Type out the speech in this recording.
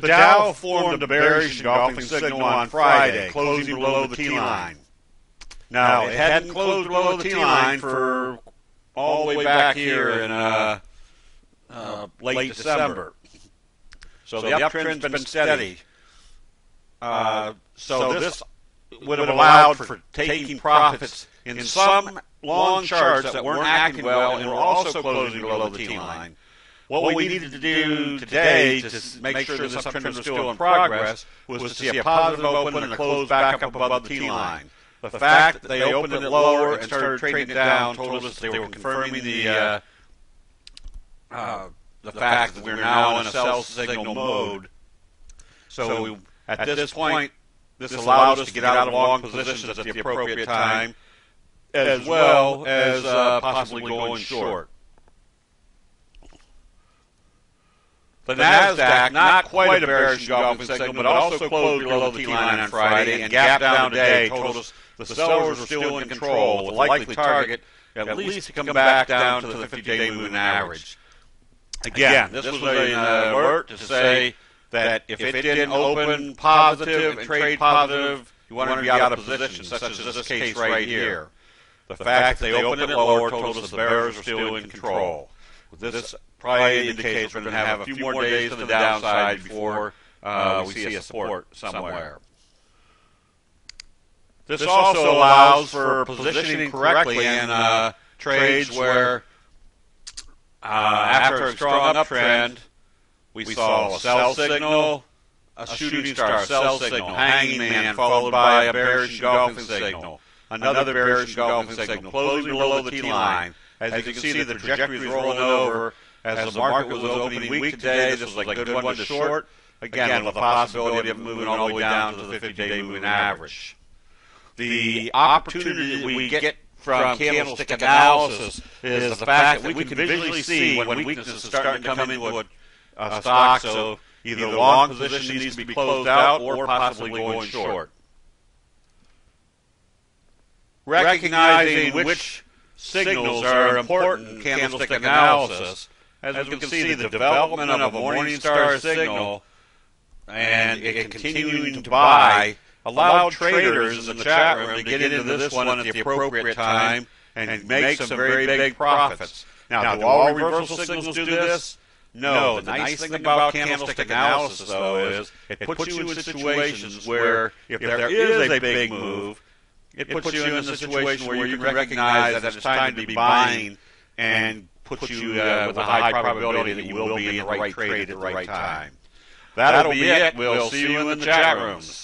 The Dow formed a bearish engulfing signal on Friday, closing below the T-line. Now, it hadn't closed below the T-line for all the way back here in late December. So the uptrend's been steady. So this would have allowed for taking profits in some long charts that weren't acting well and were also closing below the T-line. What we needed to do today to make sure this uptrend was still in progress was to see a positive open and close back up above the T-line. The fact that they opened it lower and started trading it down told us they were confirming the fact that we're now in a sell signal mode. So at this point, this allowed us to get out of long positions at the appropriate time, as well as possibly going short. The Nasdaq, not quite a bearish engulfing signal, but also closed below the T-line on Friday and gapped down today, told us the sellers were still in control, with likely target at least to come back down to the 50-day moving average. Again, this was an alert to say that if it didn't open positive and trade positive, you wanted to be out of position, such as this case right here. The fact they opened it lower told us the bears are still in control. This probably indicates we're going to have a few more days to the downside before we see a support somewhere. This also allows for positioning correctly in trades where after a strong uptrend, we saw a sell signal, a shooting star sell signal, hanging man, followed by a bearish engulfing signal, another bearish engulfing signal, closing below the T-line. As you can see, the trajectory is rolling over. As the market was opening weak today, this was a good one to short. Again, with the possibility of moving all the way down to the 50-day moving average. The opportunity that we get from candlestick analysis is the fact that we can visually see when weakness is starting to come into a stock, so either the long position needs to be closed out or possibly going short. Recognizing which signals are important in candlestick analysis. As we can see, the development of a Morningstar signal and it continuing to buy allowed traders in the chat room to get into this one at the appropriate time and make some very big profits. Now, do all reversal signals do this? No. The nice thing about candlestick analysis, though, is it puts you in situations where if there is a big move, it puts you in a situation where you can recognize that it's time to be buying and puts you with a high probability that you will be in the right trade at the right time. That'll be it. We'll see you in the chat rooms.